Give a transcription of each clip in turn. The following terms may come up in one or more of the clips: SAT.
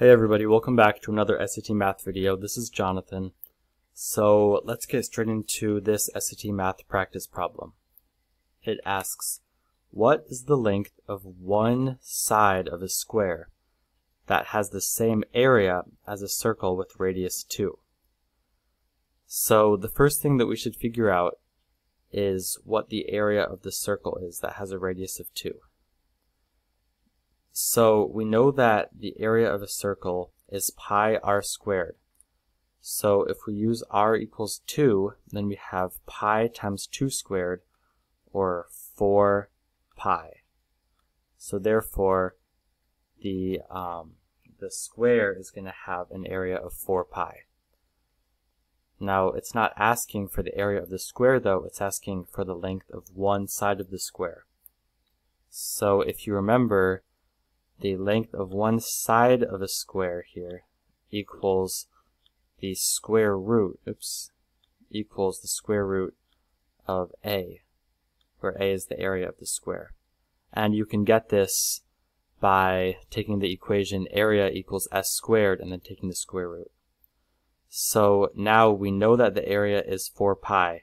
Hey everybody, welcome back to another SAT Math video. This is Jonathan. So let's get straight into this SAT Math practice problem. It asks, what is the length of one side of a square that has the same area as a circle with radius 2? So the first thing that we should figure out is what the area of the circle is that has a radius of 2. So we know that the area of a circle is pi r squared. So if we use r equals 2, then we have pi times 2 squared, or 4 pi. So therefore, the square is going to have an area of 4 pi. Now, it's not asking for the area of the square, though. It's asking for the length of one side of the square. So if you remember, the length of one side of a square here equals the square root, equals the square root of a, where a is the area of the square. And you can get this by taking the equation area equals s squared and then taking the square root. So now we know that the area is 4 pi.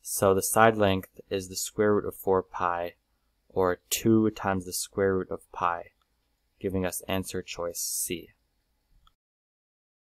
So the side length is the square root of 4 pi, or 2 times the square root of pi, giving us answer choice C.